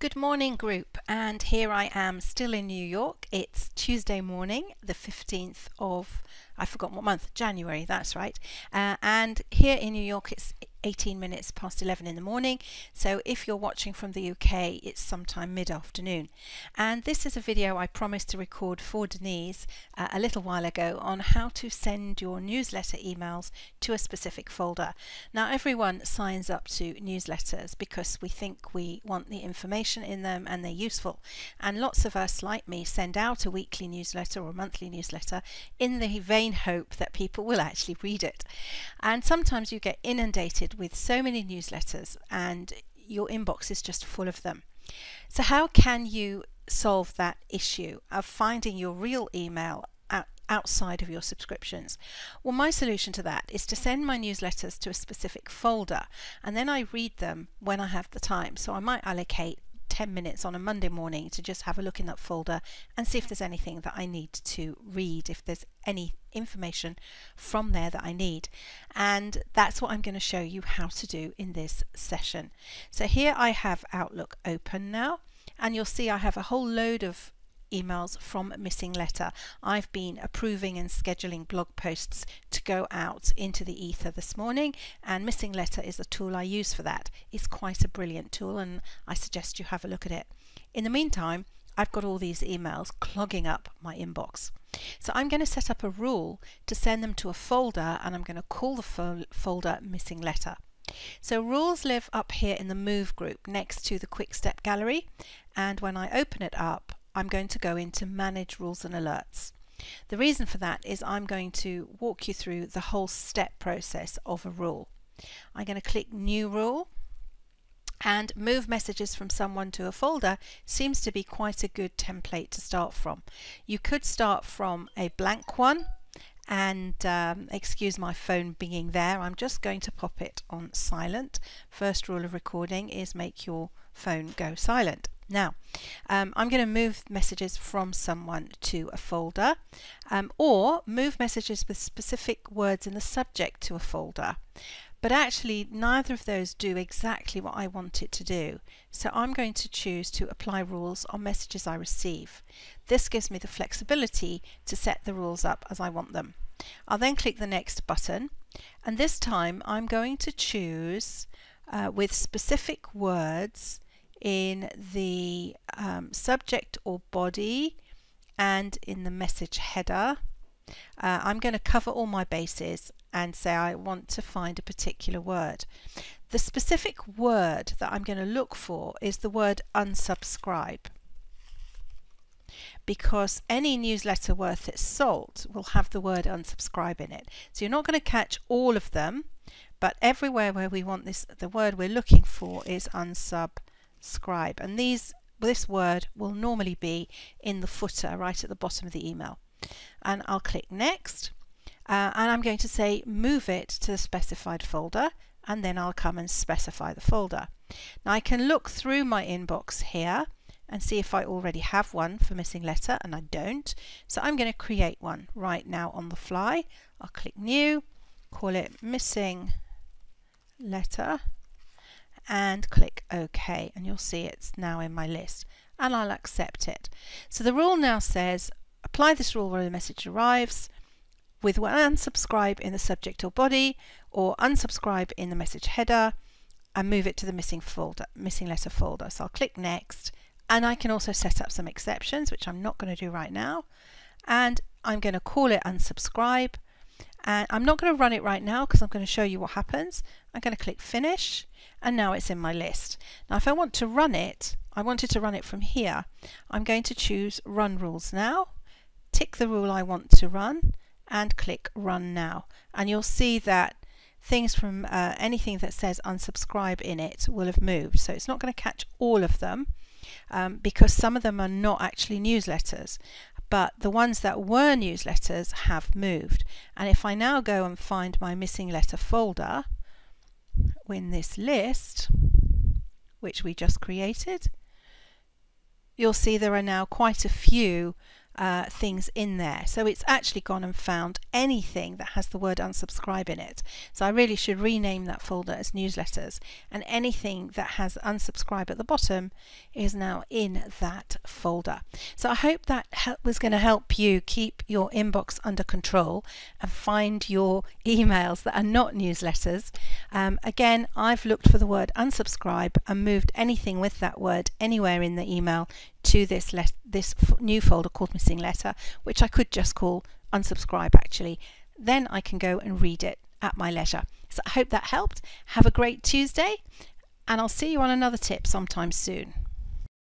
Good morning, group, and here I am still in New York. It's Tuesday morning, the 15th of, I forgot what month, January, that's right. And here in New York it's 18 minutes past 11 in the morning, so if you're watching from the UK it's sometime mid-afternoon. And this is a video I promised to record for Denise a little while ago on how to send your newsletter emails to a specific folder. Now everyone signs up to newsletters because we think we want the information in them and they're useful, and lots of us, like me, send out a weekly newsletter or a monthly newsletter in the vain hope that people will actually read it. And sometimes you get inundated with so many newsletters and your inbox is just full of them. So how can you solve that issue of finding your real email outside of your subscriptions? Well, my solution to that is to send my newsletters to a specific folder, and then I read them when I have the time. So I might allocate 10 minutes on a Monday morning to just have a look in that folder and see if there's anything that I need to read, if there's any information from there that I need. And that's what I'm going to show you how to do in this session. So here I have Outlook open now, and you'll see I have a whole load of emails from Missing Letter. I've been approving and scheduling blog posts to go out into the ether this morning, and Missing Letter is the tool I use for that. It's quite a brilliant tool and I suggest you have a look at it. In the meantime, I've got all these emails clogging up my inbox. So I'm going to set up a rule to send them to a folder, and I'm going to call the folder Missing Letter. So rules live up here in the Move group next to the Quick Step Gallery, and when I open it up I'm going to go into Manage Rules and Alerts. The reason for that is I'm going to walk you through the whole step process of a rule. I'm going to click New Rule, and Move Messages from Someone to a Folder seems to be quite a good template to start from. You could start from a blank one, and excuse my phone binging there, I'm just going to pop it on silent. First rule of recording is make your phone go silent. Now, I'm going to move messages from someone to a folder, or move messages with specific words in the subject to a folder. But actually, neither of those do exactly what I want it to do. So I'm going to choose to apply rules on messages I receive. This gives me the flexibility to set the rules up as I want them. I'll then click the Next button, and this time I'm going to choose with specific words in the subject or body and in the message header. I'm going to cover all my bases and say I want to find a particular word. The specific word that I'm going to look for is the word unsubscribe, because any newsletter worth its salt will have the word unsubscribe in it. So you're not going to catch all of them, but everywhere where we want this, the word we're looking for is unsubscribe. And this word will normally be in the footer right at the bottom of the email. And I'll click Next, and I'm going to say move it to the specified folder, and then I'll come and specify the folder. Now I can look through my inbox here and see if I already have one for Missing Letter, and I don't, so I'm going to create one right now on the fly. I'll click New, call it Missing Letter, and click OK, and you'll see it's now in my list, and I'll accept it. So the rule now says apply this rule where the message arrives with unsubscribe in the subject or body, or unsubscribe in the message header, and move it to the missing letter folder. So I'll click Next, and I can also set up some exceptions, which I'm not going to do right now, and I'm going to call it unsubscribe, and I'm not going to run it right now because I'm going to show you what happens. I'm going to click Finish, and now it's in my list. Now if I want to run it, I wanted to run it from here, I'm going to choose Run Rules Now, tick the rule I want to run, and click Run Now, and you'll see that things from anything that says unsubscribe in it will have moved. So it's not going to catch all of them, because some of them are not actually newsletters, but the ones that were newsletters have moved. And if I now go and find my Missing Letter folder in this list, which we just created, you'll see there are now quite a few things in there. So it's actually gone and found anything that has the word unsubscribe in it. So I really should rename that folder as newsletters, and anything that has unsubscribe at the bottom is now in that folder. So I hope that was going to help you keep your inbox under control and find your emails that are not newsletters. Again, I've looked for the word unsubscribe and moved anything with that word anywhere in the email to this new folder called Missing Letter, which I could just call unsubscribe actually. Then I can go and read it at my leisure. So I hope that helped. Have a great Tuesday, and I'll see you on another tip sometime soon.